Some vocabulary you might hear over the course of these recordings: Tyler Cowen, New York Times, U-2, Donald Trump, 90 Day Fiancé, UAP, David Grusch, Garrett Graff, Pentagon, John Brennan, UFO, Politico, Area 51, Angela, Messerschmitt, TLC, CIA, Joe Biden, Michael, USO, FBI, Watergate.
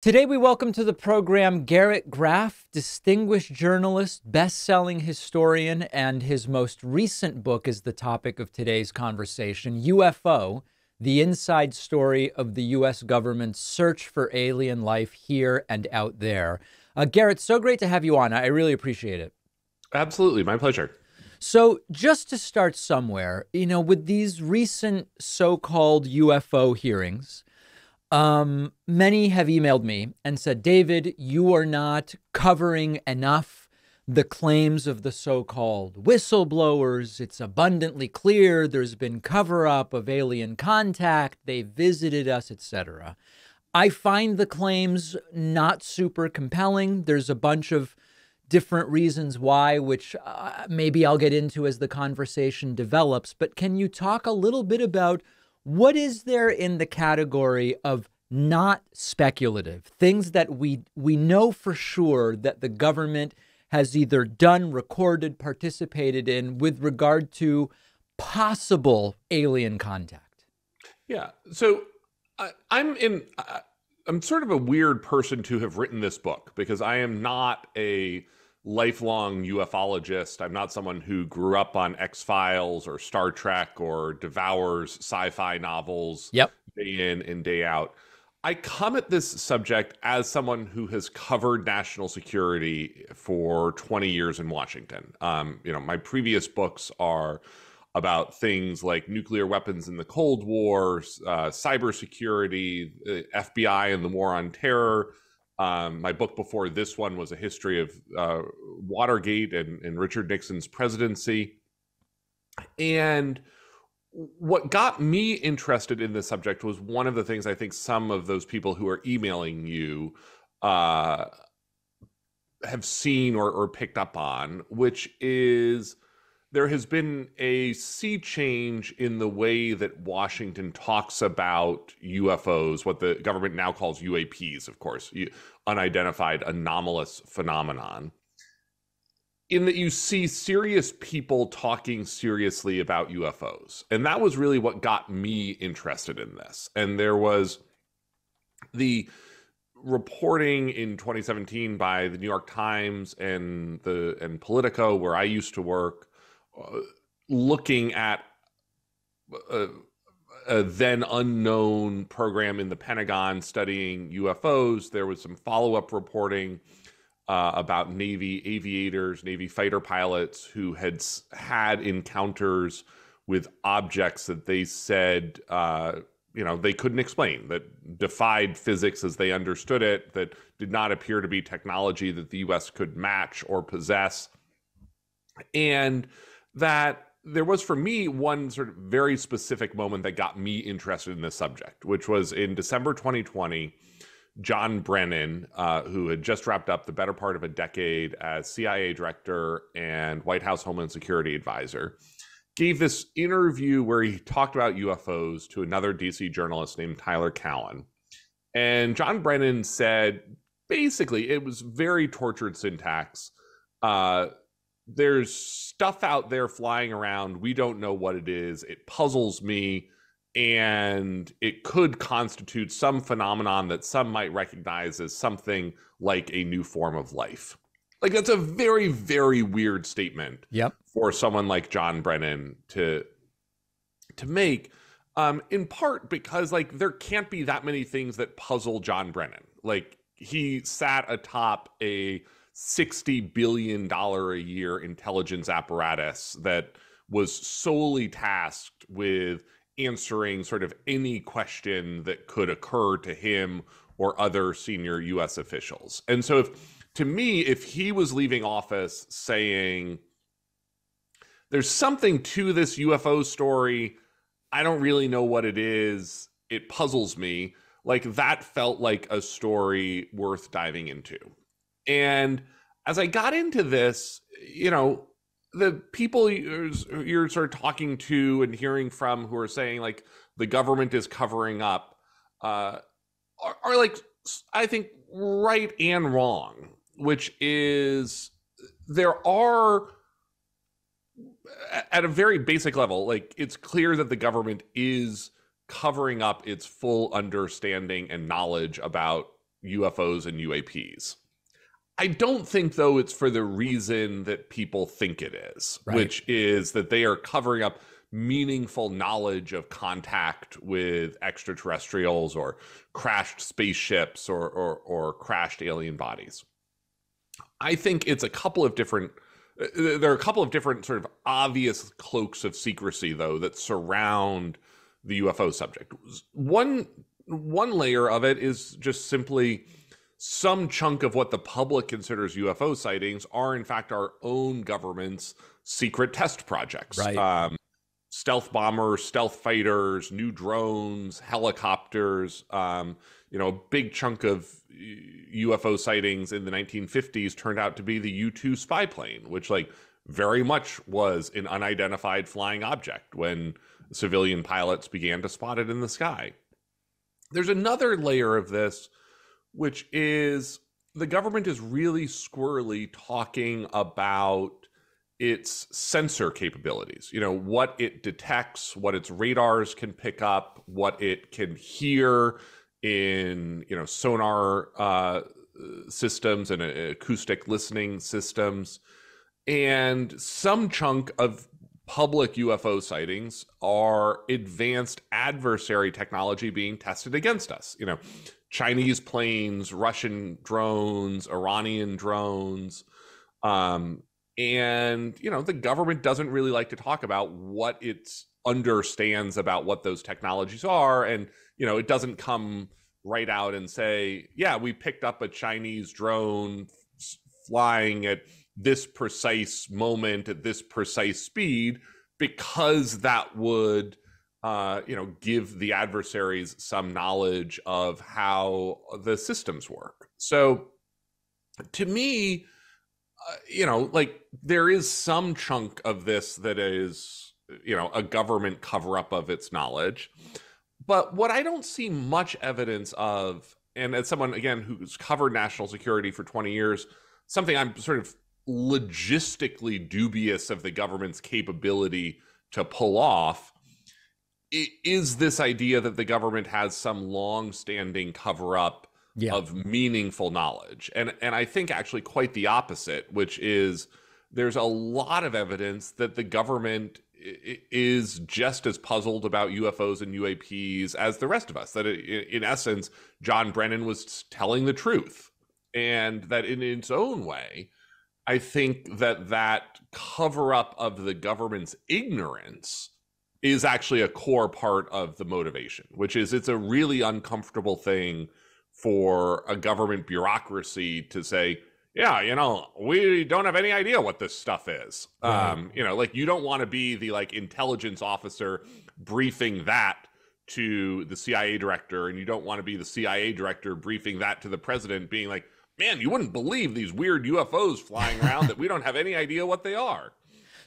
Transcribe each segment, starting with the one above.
Today we welcome to the program Garrett Graff, distinguished journalist, best-selling historian, and his most recent book is the topic of today's conversation, UFO, the inside story of the U.S. government's search for alien life here and out there. Garrett, so great to have you on. I really appreciate it. Absolutely. My pleasure. So just to start somewhere, you know, with these recent so-called UFO hearings, many have emailed me and said, David, you are not covering enough the claims of the so-called whistleblowers. It's abundantly clear there's been cover-up of alien contact. They visited us, etc. I find the claims not super compelling. There's a bunch of different reasons why, which maybe I'll get into as the conversation develops. But can you talk a little bit about what is there in the category of not speculative, things that we know for sure that the government has either done, recorded, participated in with regard to possible alien contact? Yeah. So I'm sort of a weird person to have written this book because I am not a lifelong ufologist. I'm not someone who grew up on X-Files or Star Trek or devours sci-fi novels day in and day out. I come at this subject as someone who has covered national security for 20 years in Washington. You know, my previous books are about things like nuclear weapons in the Cold War, cybersecurity, FBI and the war on terror. My book before this one was a history of Watergate and Richard Nixon's presidency. And what got me interested in this subject was one of the things I think some of those people who are emailing you have seen or picked up on, which is there has been a sea change in the way that Washington talks about UFOs, what the government now calls UAPs, of course, unidentified anomalous phenomenon, in that you see serious people talking seriously about UFOs. And that was really what got me interested in this. And there was the reporting in 2017 by the New York Times and Politico, where I used to work, looking at a then unknown program in the Pentagon studying UFOs. There was some follow-up reporting about Navy aviators, Navy fighter pilots who had encounters with objects that they said, you know, they couldn't explain, that defied physics as they understood it, that did not appear to be technology that the U.S. could match or possess. And that there was, for me, one sort of very specific moment that got me interested in this subject, which was in December 2020, John Brennan, who had just wrapped up the better part of a decade as CIA director and White House Homeland Security advisor, gave this interview where he talked about UFOs to another DC journalist named Tyler Cowen. And John Brennan said, basically, it was very tortured syntax. There's stuff out there flying around. We don't know what it is. It puzzles me, and it could constitute some phenomenon that some might recognize as something like a new form of life. Like, that's a very, very weird statement for someone like John Brennan to make, in part because, like, there can't be that many things that puzzle John Brennan. Like, he sat atop a $60 billion a year intelligence apparatus that was solely tasked with answering sort of any question that could occur to him or other senior U.S. officials. And so to me, if he was leaving office saying, there's something to this UFO story, I don't really know what it is, it puzzles me, like, that felt like a story worth diving into. And as I got into this, you know, the people you're sort of talking to and hearing from who are saying, like, the government is covering up are like, I think, right and wrong, which is there are, at a very basic level, like, it's clear that the government is covering up its full understanding and knowledge about UFOs and UAPs. I don't think, though, it's for the reason that people think it is, right, which is that they are covering up meaningful knowledge of contact with extraterrestrials or crashed spaceships or crashed alien bodies. I think it's a couple of different, there are a couple of different sort of obvious cloaks of secrecy, though, that surround the UFO subject. One layer of it is just simply some chunk of what the public considers UFO sightings are, in fact, our own government's secret test projects. Right. Stealth bombers, stealth fighters, new drones, helicopters, you know, a big chunk of UFO sightings in the 1950s turned out to be the U-2 spy plane, which like very much was an unidentified flying object when civilian pilots began to spot it in the sky. There's another layer of this, which is the government is really squirrely talking about its sensor capabilities, you know, what it detects, what its radars can pick up, what it can hear in, you know, sonar systems and acoustic listening systems. And some chunk of public UFO sightings are advanced adversary technology being tested against us. You know, Chinese planes, Russian drones, Iranian drones. And, you know, the government doesn't really like to talk about what it understands about what those technologies are. And, you know, it doesn't come right out and say, yeah, we picked up a Chinese drone flying at this precise moment at this precise speed, because that would, you know, give the adversaries some knowledge of how the systems work. So to me, you know, like there is some chunk of this that is, you know, a government cover up of its knowledge. But what I don't see much evidence of, and as someone, again, who's covered national security for 20 years, something I'm sort of logistically dubious of the government's capability to pull off, is this idea that the government has some long-standing cover up of meaningful knowledge. And I think actually quite the opposite, which is there's a lot of evidence that the government is just as puzzled about UFOs and UAPs as the rest of us, that in essence, John Brennan was telling the truth. And that in its own way, I think that that cover up of the government's ignorance is actually a core part of the motivation, which is it's a really uncomfortable thing for a government bureaucracy to say, yeah, you know, we don't have any idea what this stuff is. Right. You know, like you don't want to be the like intelligence officer briefing that to the CIA director, and you don't want to be the CIA director briefing that to the president being like, man, you wouldn't believe these weird UFOs flying around that we don't have any idea what they are.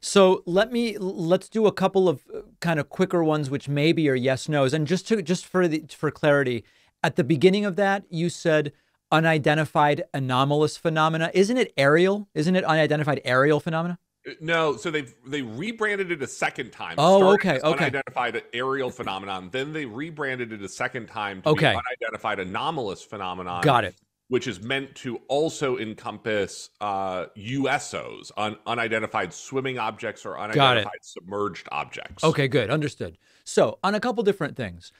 So let's do a couple of kind of quicker ones, which maybe are yes, no's. And just for clarity, at the beginning of that, you said unidentified anomalous phenomena. Isn't it aerial? Isn't it unidentified aerial phenomena? No. So they rebranded it a second time. Oh, okay. Okay. Unidentified aerial phenomenon. Then they rebranded it a second time to be unidentified anomalous phenomenon. Got it. Which is meant to also encompass USOs, unidentified swimming objects or unidentified submerged objects. Okay, good. Understood. So on a couple different things,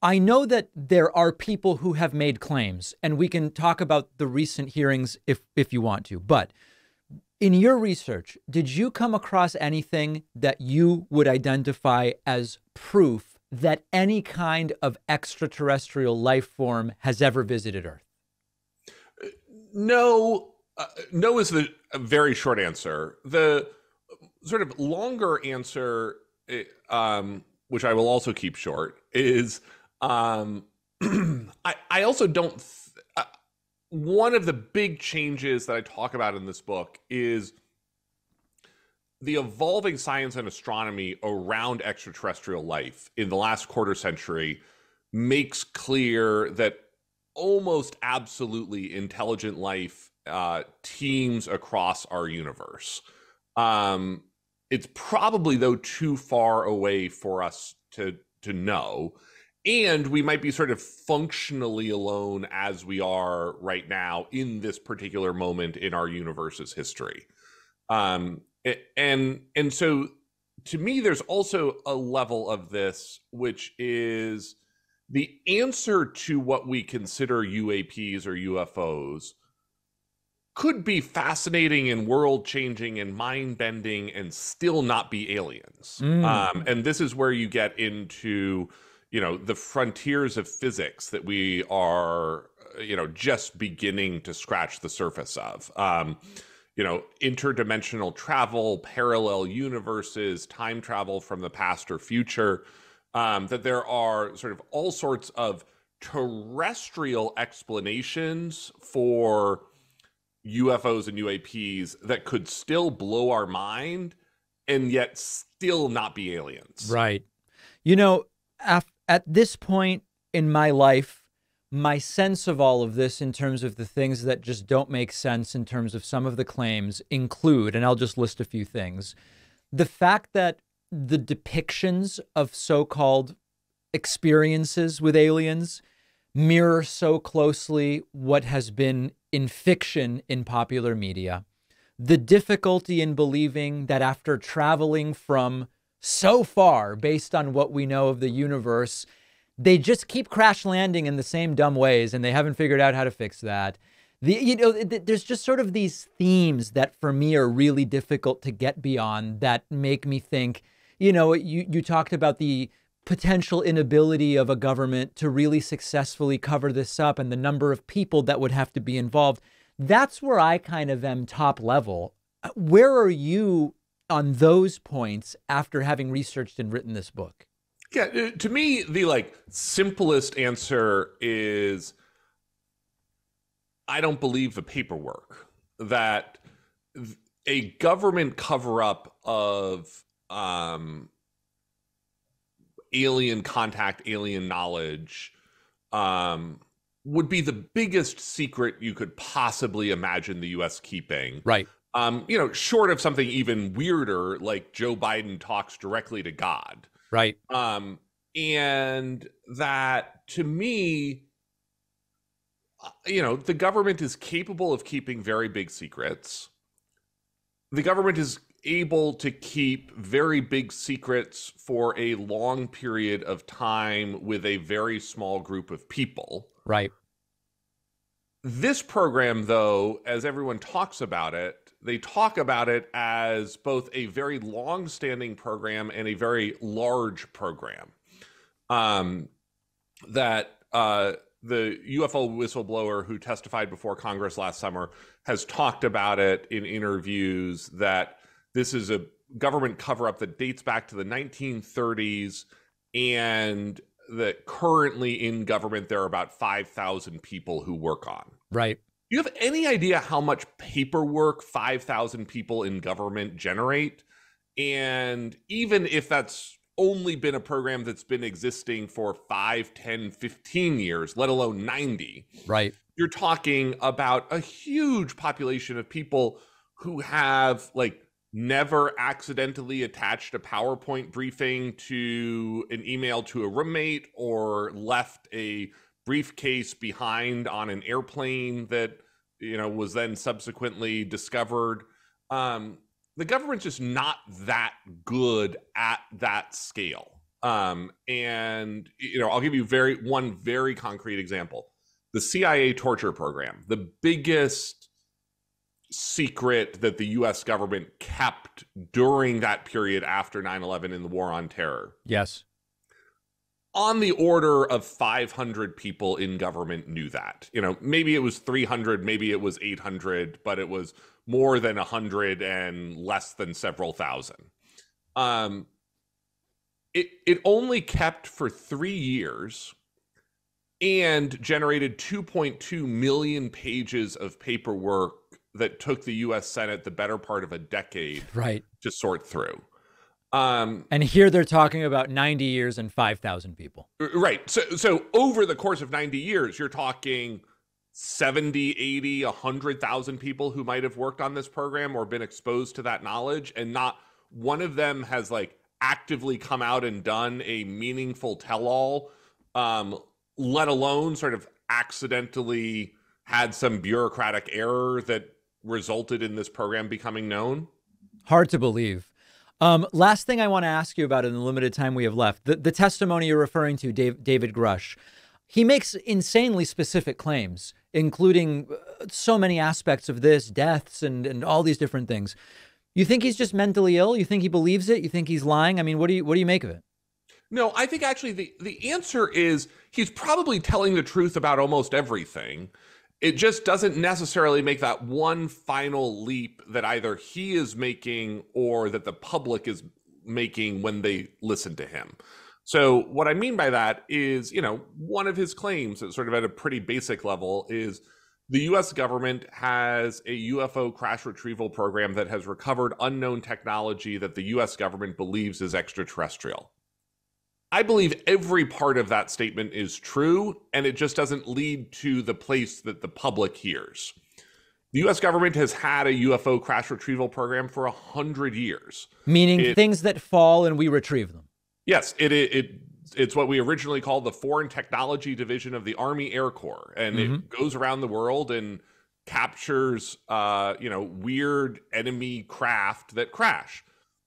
I know that there are people who have made claims, and we can talk about the recent hearings if you want to, but in your research, did you come across anything that you would identify as proof that any kind of extraterrestrial life form has ever visited Earth? No, no is the very short answer. The sort of longer answer, which I will also keep short, is I also don't. One of the big changes that I talk about in this book is the evolving science and astronomy around extraterrestrial life in the last quarter century makes clear that almost absolutely intelligent life teams across our universe. It's probably, though, too far away for us to know. And we might be sort of functionally alone as we are right now in this particular moment in our universe's history. And so to me, there's also a level of this, which is the answer to what we consider UAPs or UFOs could be fascinating and world-changing and mind-bending and still not be aliens. And this is where you get into... the frontiers of physics that we are, just beginning to scratch the surface of, interdimensional travel, parallel universes, time travel from the past or future, that there are sort of all sorts of terrestrial explanations for UFOs and UAPs that could still blow our mind and yet still not be aliens. Right. At this point in my life, my sense of all of this in terms of the things that just don't make sense in terms of some of the claims include, and I'll just list a few things, the fact that the depictions of so-called experiences with aliens mirror so closely what has been in fiction in popular media, the difficulty in believing that after traveling from so far, based on what we know of the universe, they just keep crash landing in the same dumb ways, and they haven't figured out how to fix that. There's just sort of these themes that for me are really difficult to get beyond that make me think, you talked about the potential inability of a government to really successfully cover this up and the number of people that would have to be involved. That's where I kind of am top level. Where are you on those points after having researched and written this book? Yeah, to me, the simplest answer is I don't believe the paperwork that a government cover-up of alien contact, alien knowledge would be the biggest secret you could possibly imagine the U.S. keeping. Right. Short of something even weirder, like Joe Biden talks directly to God. Right. And that, to me, the government is capable of keeping very big secrets. The government is able to keep very big secrets for a long period of time with a very small group of people. Right. This program, though, as everyone talks about it, they talk about it as both a very long-standing program and a very large program. The UFO whistleblower who testified before Congress last summer has talked about it in interviews that this is a government cover-up that dates back to the 1930s, and that currently in government there are about 5,000 people who work on. Right. Do you have any idea how much paperwork 5,000 people in government generate? And even if that's only been a program that's been existing for 5, 10, 15 years, let alone 90, right? You're talking about a huge population of people who have never accidentally attached a PowerPoint briefing to an email to a roommate or left a briefcase behind on an airplane that was then subsequently discovered. The government's just not that good at that scale. And I'll give you one very concrete example: the CIA torture program, the biggest secret that the U.S. government kept during that period after 9/11 in the War on Terror. Yes. On the order of 500 people in government knew that. Maybe it was 300, maybe it was 800, but it was more than 100 and less than several thousand. It only kept for 3 years and generated 2.2 million pages of paperwork that took the U.S. Senate the better part of a decade to sort through. And here they're talking about 90 years and 5,000 people. Right. So over the course of 90 years, you're talking 70, 80, 100,000 people who might have worked on this program or been exposed to that knowledge. And not one of them has actively come out and done a meaningful tell all let alone sort of accidentally had some bureaucratic error that resulted in this program becoming known? Hard to believe. Last thing I want to ask you about in the limited time we have left, the testimony you're referring to, David Grusch, he makes insanely specific claims, including so many aspects of this, deaths and all these different things. You think he's just mentally ill? You think he believes it? You think he's lying? I mean, what do you make of it? No, I think actually the answer is he's probably telling the truth about almost everything. It just doesn't necessarily make that one final leap that either he is making or that the public is making when they listen to him. So what I mean by that is, you know, one of his claims that's sort of at a pretty basic level is the U.S. government has a UFO crash retrieval program that has recovered unknown technology that the U.S. government believes is extraterrestrial. I believe every part of that statement is true, and it just doesn't lead to the place that the public hears. The U.S. government has had a UFO crash retrieval program for 100 years. Meaning things that fall and we retrieve them. Yes, it's what we originally called the Foreign Technology Division of the Army Air Corps, and it goes around the world and captures, you know, weird enemy craft that crash.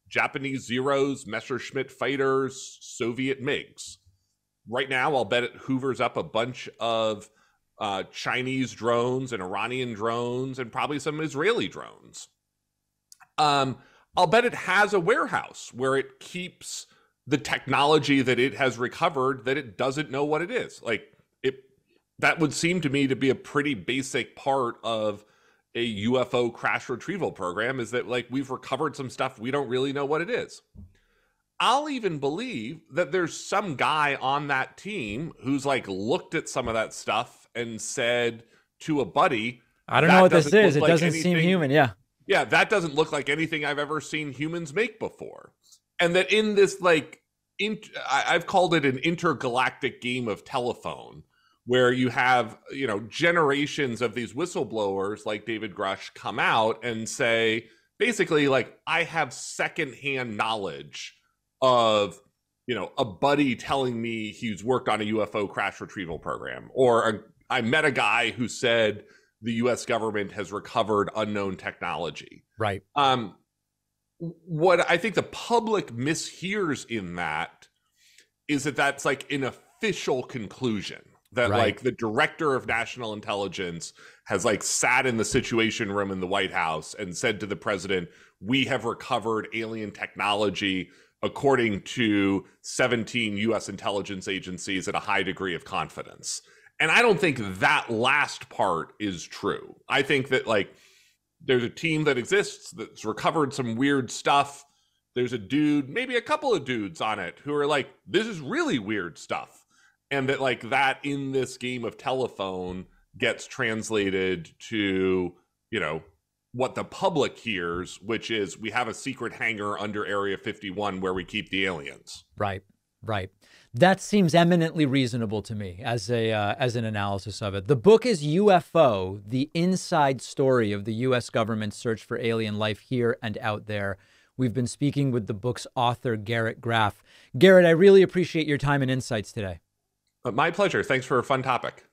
Japanese Zeros, Messerschmitt fighters, Soviet MiGs. Right now, I'll bet it hoovers up a bunch of Chinese drones and Iranian drones and probably some Israeli drones. I'll bet it has a warehouse where it keeps the technology that it has recovered that it doesn't know what it is. Like, that would seem to me to be a pretty basic part of a UFO crash retrieval program, is that, like, we've recovered some stuff. We don't really know what it is. I'll even believe that there's some guy on that team who's, like, looked at some of that stuff and said to a buddy, I don't know what this is. It doesn't seem human. Yeah. Yeah. That doesn't look like anything I've ever seen humans make before. And that in this, like, I've called it an intergalactic game of telephone, where you have, you know, generations of these whistleblowers like David Grusch come out and say, basically, like, I have secondhand knowledge of, you know, a buddy telling me he's worked on a UFO crash retrieval program, or I met a guy who said the U.S. government has recovered unknown technology. Right. What I think the public mishears in that is that that's, like, an official conclusion. That, right, like, the director of national intelligence has, like, sat in the Situation Room in the White House and said to the president, we have recovered alien technology according to 17 U.S. intelligence agencies at a high degree of confidence. And I don't think that last part is true. I think that, like, there's a team that exists that's recovered some weird stuff. There's a dude, maybe a couple of dudes on it who are like, this is really weird stuff. And that, like, that in this game of telephone gets translated to, you know, what the public hears, which is we have a secret hangar under Area 51 where we keep the aliens. Right, right. That seems eminently reasonable to me as an analysis of it. The book is UFO, the Inside Story of the U.S. Government's Search for Alien Life Here and Out There. We've been speaking with the book's author, Garrett Graff. Garrett, I really appreciate your time and insights today. My pleasure. Thanks for a fun topic.